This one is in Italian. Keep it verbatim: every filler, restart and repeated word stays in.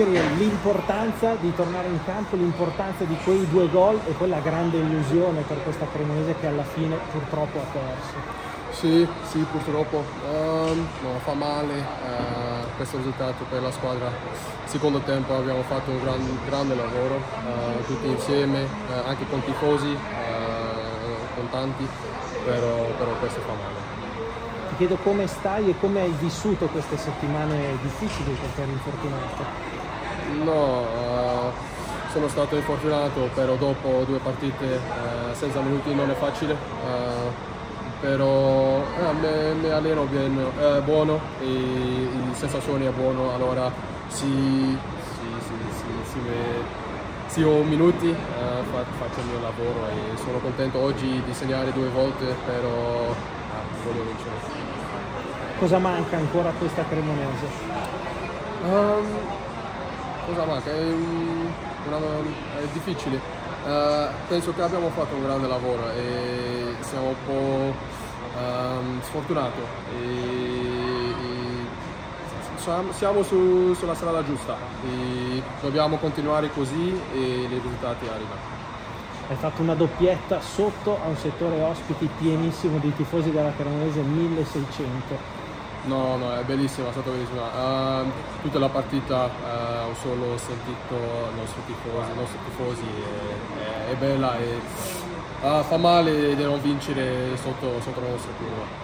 L'importanza di tornare in campo, l'importanza di quei due gol e quella grande illusione per questa Cremonese che alla fine purtroppo ha perso. Sì, sì, purtroppo um, no, fa male uh, questo risultato per la squadra. Secondo tempo abbiamo fatto un gran, grande lavoro uh, tutti insieme, uh, anche con tifosi, uh, con tanti, però, però questo fa male. Ti chiedo come stai e come hai vissuto queste settimane difficili perché eri infortunato. No, uh, sono stato infortunato, però dopo due partite uh, senza minuti non è facile, uh, però uh, mi, mi alleno ben, uh, buono e le sensazioni è buono, allora sì, sì, sì, sì, sì, sì, sì ho minuti, uh, faccio il mio lavoro e sono contento oggi di segnare due volte, però uh, voglio vincere. Cosa manca ancora a questa Cremonese? Um, Cosa manca? È, è difficile. Uh, penso che abbiamo fatto un grande lavoro e siamo un po' um, sfortunati. E, e siamo su, sulla strada giusta e dobbiamo continuare così e i risultati arrivano. Hai fatto una doppietta sotto a un settore ospiti pienissimo di tifosi della Cremonese, milleseicento. No, no, è bellissima, è stata bellissima. Uh, tutta la partita uh, ho solo sentito i nostri tifosi, i nostri tifosi è, è, è bella e uh, fa male di non vincere sotto, sotto la nostra curva.